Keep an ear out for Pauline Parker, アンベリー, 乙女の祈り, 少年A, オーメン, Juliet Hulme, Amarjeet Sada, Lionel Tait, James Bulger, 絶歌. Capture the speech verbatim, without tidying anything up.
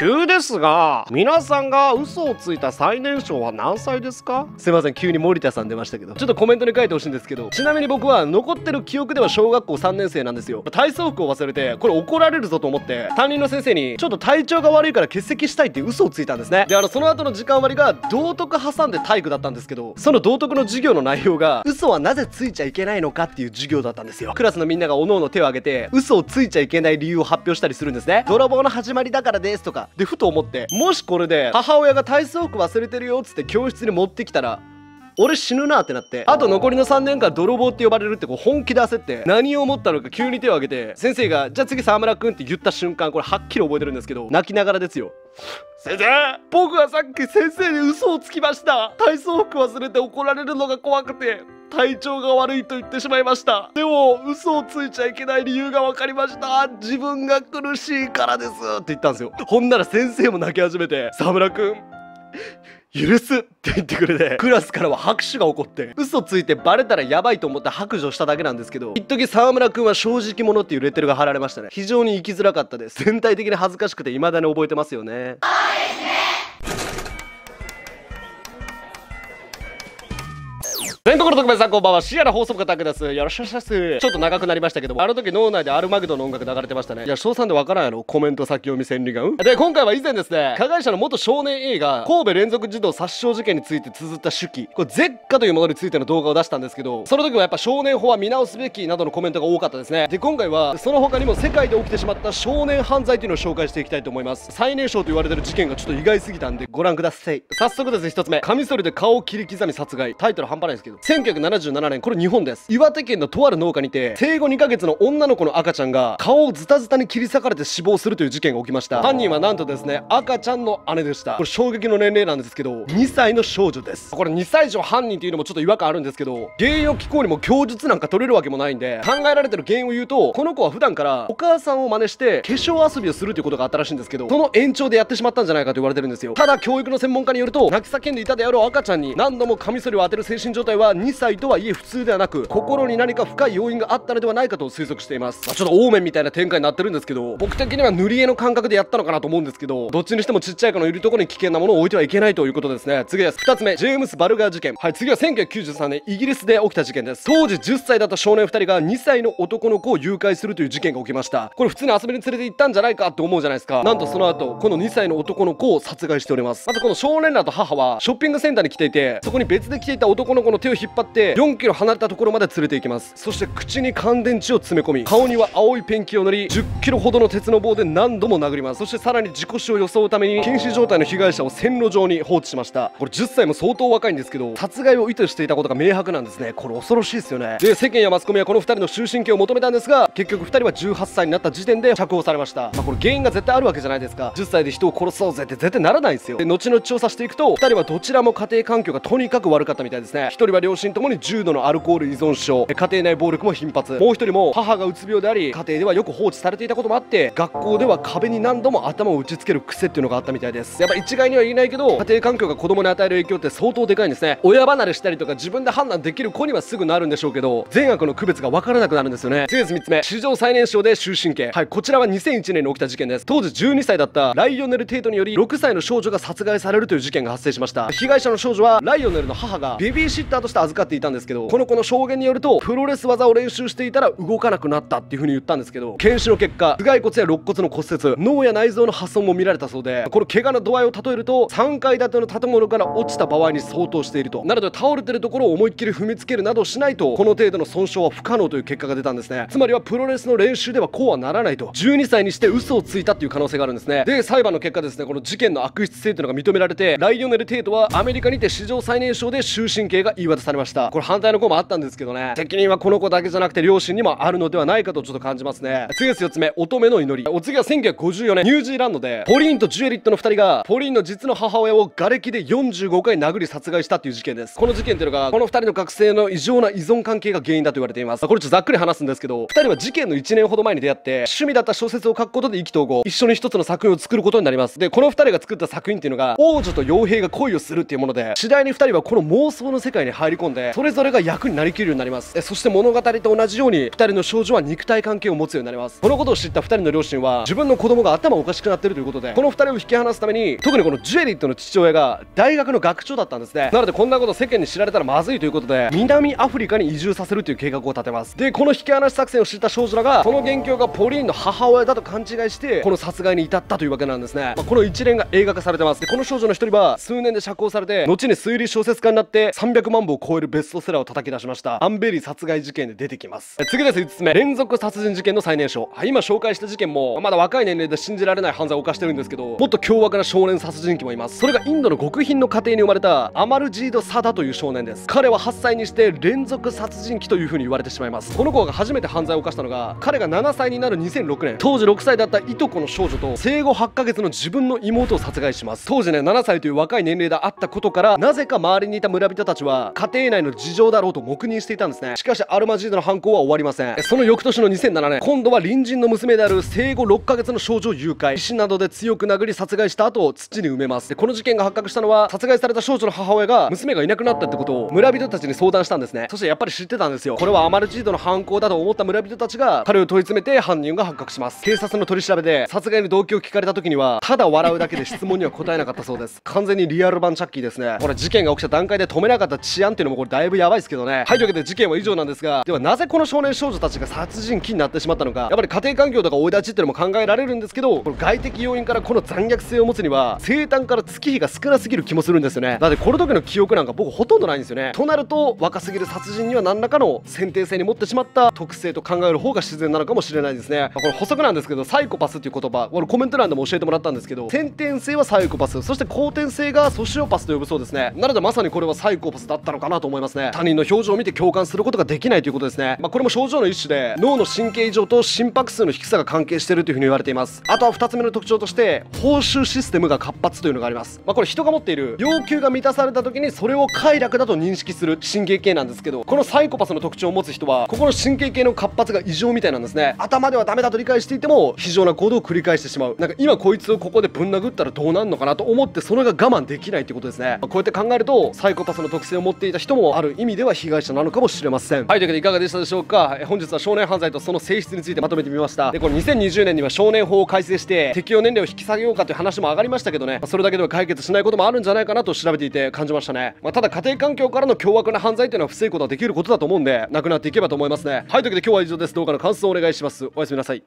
急ですが、皆さんが嘘をついた最年少は何歳ですか？すいません、急に森田さん出ましたけど、ちょっとコメントに書いてほしいんですけど、ちなみに僕は残ってる記憶では小学校さんねん生なんですよ。体操服を忘れて、これ怒られるぞと思って担任の先生にちょっと体調が悪いから欠席したいって嘘をついたんですね。で、あのその後の時間割が道徳挟んで体育だったんですけど、その道徳の授業の内容が嘘はなぜついちゃいけないのかっていう授業だったんですよ。クラスのみんながおのおの手を挙げて嘘をついちゃいけない理由を発表したりするんですね。泥棒の始まりだからですとかで、ふと思って、もしこれで母親が体操服忘れてるよっつって教室に持ってきたら俺死ぬなってなって、あと残りのさんねんかん泥棒って呼ばれるって、こう本気で焦って何を思ったのか急に手を挙げて、先生が「じゃあ次沢村くん」って言った瞬間、これはっきり覚えてるんですけど、泣きながらですよ。先生、僕はさっき先生に嘘をつきました。体操服忘れて怒られるのが怖くて体調が悪いと言ってしまいました。でも嘘をついちゃいけない理由が分かりました。自分が苦しいからですって言ったんですよ。ほんなら先生も泣き始めて、沢村くん許すって言ってくれて、クラスからは拍手が起こって、嘘ついてバレたらヤバいと思って白状しただけなんですけど、一時沢村くんは正直者っていうレッテルが貼られましたね。非常に生きづらかったです。全体的に恥ずかしくて未だに覚えてますよね。全国の特別さん、こんばんは。シアラ放送部方です。よろしくお願いします。ちょっと長くなりましたけども、あの時脳内でアルマゲドンの音楽流れてましたね。いや、翔さんでわからんやろ、コメント先読み千里眼で。今回は以前ですね、加害者の元少年 A が神戸連続児童殺傷事件について綴った手記、これ舌下というものについての動画を出したんですけど、その時もやっぱ少年法は見直すべきなどのコメントが多かったですね。で、今回はその他にも世界で起きてしまった少年犯罪というのを紹介していきたいと思います。最年少と言われてる事件がちょっと意外すぎたんでご覧ください。早速ですね、ひとつめ、カミソリで顔を切り刻み殺害。タイトル半端ないですけど、せんきゅうひゃくななじゅうななねん、これ日本です。岩手県のとある農家にて生後にかげつの女の子の赤ちゃんが顔をズタズタに切り裂かれて死亡するという事件が起きました。犯人はなんとですね、赤ちゃんの姉でした。これ衝撃の年齢なんですけど、にさいの少女です。これにさいじょ犯人っていうのもちょっと違和感あるんですけど、原因を聞こうにも供述なんか取れるわけもないんで、考えられてる原因を言うと、この子は普段からお母さんを真似して化粧遊びをするということがあったらしいんですけど、その延長でやってしまったんじゃないかと言われてるんですよ。ただ教育の専門家によると、泣き叫んでいたであろう赤ちゃんに何度もカミソリを当てる精神状態はにさいとはいえ普通ではなく、心に何か深い要因があったのではないかと推測しています。まあ、ちょっとオーメンみたいな展開になってるんですけど、僕的には塗り絵の感覚でやったのかなと思うんですけど、どっちにしてもちっちゃい子のいるところに危険なものを置いてはいけないということですね。次です。ふたつめ、ジェームス・バルガー事件。はい、次はせんきゅうひゃくきゅうじゅうさんねんイギリスで起きた事件です。当時じゅっさいだった少年ふたりがにさいの男の子を誘拐するという事件が起きました。これ普通に遊びに連れて行ったんじゃないかって思うじゃないですか。なんとその後このにさいの男の子を殺害しております。まずこの少年らと母はショッピングセンターに来ていて、そこに別で来ていた男の子の手を引っ張ってよんキロ離れたところまで連れて行きます。そして口に乾電池を詰め込み、顔には青いペンキを塗り、じゅっキロほどの鉄の棒で何度も殴ります。そしてさらに事故死を装うために瀕死状態の被害者を線路上に放置しました。これじゅっさいも相当若いんですけど、殺害を意図していたことが明白なんですね。これ恐ろしいですよね。で、世間やマスコミはこのふたりの終身刑を求めたんですが、結局ふたりはじゅうはっさいになった時点で釈放されました。まあ、これ原因が絶対あるわけじゃないですか。じゅっさいで人を殺そうぜって絶対ならないんですよ。で、後々調査していくと、ふたりはどちらも家庭環境がとにかく悪かったみたいですね。ひとりは両親ともに重度のアルコール依存症、家庭内暴力も頻発、もうひとりも母がうつ病であり、家庭ではよく放置されていたこともあって、学校では壁に何度も頭を打ちつける癖っていうのがあったみたいです。やっぱ一概には言えないけど、家庭環境が子供に与える影響って相当でかいんですね。親離れしたりとか自分で判断できる子にはすぐなるんでしょうけど、善悪の区別が分からなくなるんですよね。次です。みっつめ、史上最年少で終身刑。はい、こちらはにせんいちねんに起きた事件です。当時じゅうにさいだったライオネル・テイトによりろくさいの少女が殺害されるという事件が発生しました。被害者の少女はライオネルの母がベビーシッターとして預かっていたんですけど、この子の証言によると、プロレス技を練習していたら動かなくなったっていう風に言ったんですけど、検視の結果、頭蓋骨や肋骨の骨折、脳や内臓の破損も見られたそうで、この怪我の度合いを例えるとさんかい建ての建物から落ちた場合に相当していると。なので倒れてるところを思いっきり踏みつけるなどしないと、この程度の損傷は不可能という結果が出たんですね。つまりはプロレスの練習ではこうはならないと、じゅうにさいにして嘘をついたっていう可能性があるんですね。で、裁判の結果ですね、この事件の悪質性というのが認められて、ライオネル・テイトはアメリカにて史上最年少で終身刑が言い渡されました。これ反対の子もあったんですけどね、責任はこの子だけじゃなくて両親にもあるのではないかとちょっと感じますね。次です。よっつめ、乙女の祈り。お次はせんきゅうひゃくごじゅうよねんニュージーランドで、ポリーンとジュエリットのふたりがポリーンの実の母親を瓦礫でよんじゅうごかい殴り殺害したっていう事件です。この事件というのがこのふたりの学生の異常な依存関係が原因だと言われています。これちょっとざっくり話すんですけど、ふたりは事件のいちねんほど前に出会って、趣味だった小説を書くことで意気投合、一緒にひとつの作品を作ることになります。で、このふたりが作った作品っていうのが、王女と傭兵が恋をするっていうもので、次第にふたりはこの妄想の世界に入入り込んで、それぞれが役になりきるようになります。えそして物語と同じようにふたりの少女は肉体関係を持つようになります。このことを知ったふたりの両親は自分の子供が頭おかしくなっているということで、このふたりを引き離すために、特にこのジュエリットの父親が大学の学長だったんですね。なのでこんなこと世間に知られたらまずいということで、南アフリカに移住させるという計画を立てます。でこの引き離し作戦を知った少女らが、その元凶がポリーンの母親だと勘違いしてこの殺害に至ったというわけなんですね。まあ、この一連が映画化されてます。でこの少女の一人は数年で釈放されて、後に推理小説家になってさんびゃくまんぶを超えるベストセラーを叩き出しましたアンベリー殺害事件で出てきます。次です。いつつめ、連続殺人事件の最年少。はい、今紹介した事件もまだ若い年齢で信じられない犯罪を犯してるんですけど、もっと凶悪な少年殺人鬼もいます。それがインドの極貧の家庭に生まれたアマルジード・サダという少年です。彼ははっさいにして連続殺人鬼というふうに言われてしまいます。この子が初めて犯罪を犯したのが、彼がななさいになるにせんろくねん、当時ろくさいだったいとこの少女と生後はちかげつの自分の妹を殺害します。当時ね、ななさいという若い年齢であったことから、なぜか周りにいた村人たちは家庭内の事情だろうと黙認していたんですね。しかしアルマジードの犯行は終わりません。その翌年のにせんななねん、今度は隣人の娘である生後ろっかげつの少女を誘拐、石などで強く殴り殺害した後土に埋めます。でこの事件が発覚したのは、殺害された少女の母親が娘がいなくなったってことを村人たちに相談したんですね。そしてやっぱり知ってたんですよ。これはアマルジードの犯行だと思った村人たちが彼を問い詰めて犯人が発覚します。警察の取り調べで殺害の動機を聞かれた時には、ただ笑うだけで質問には答えなかったそうです。完全にリアル版チャッキーですね。これ事件が起きた段階で止めなかった治安っていうのもこれだいぶやばいですけどね。はい、というわけで事件は以上なんですが、ではなぜこの少年少女たちが殺人鬼になってしまったのか。やっぱり家庭環境とか追い立ちっていうのも考えられるんですけど、この外的要因からこの残虐性を持つには生誕から月日が少なすぎる気もするんですよね。だってこの時の記憶なんか僕ほとんどないんですよね。となると若すぎる殺人には何らかの先天性に持ってしまった特性と考える方が自然なのかもしれないですね。これ補足なんですけど、サイコパスっていう言葉、これコメント欄でも教えてもらったんですけど、先天性はサイコパス、そして後天性がソシオパスと呼ぶそうですね。なのでまさにこれはサイコパスだったのかなと思いますね。他人の表情を見て共感することができないということですね。まあ、これも症状の一種で、脳の神経異常と心拍数の低さが関係しているというふうに言われています。あとはふたつめの特徴として、報酬システムが活発というのがあります。まあ、これ人が持っている要求が満たされた時にそれを快楽だと認識する神経系なんですけど、このサイコパスの特徴を持つ人はここの神経系の活発が異常みたいなんですね。頭ではダメだと理解していても非常な行動を繰り返してしまう。なんか今こいつをここでぶん殴ったらどうなんのかなと思って、それが我慢できないってことですね。まあ、こうやって考えるとサイコパスの特性を持っていた人もある意味では被害者なのかもしれません。はい、というわけでいかがでしたでしょうか。え本日は少年犯罪とその性質についてまとめてみました。でこのにせんにじゅうねんには少年法を改正して適用年齢を引き下げようかという話も上がりましたけどね、まあ、それだけでは解決しないこともあるんじゃないかなと調べていて感じましたね。まあ、ただ家庭環境からの凶悪な犯罪というのは防ぐことができることだと思うんで、なくなっていけばと思いますね。はい、というわけで今日は以上です。動画の感想をお願いします。おやすみなさい。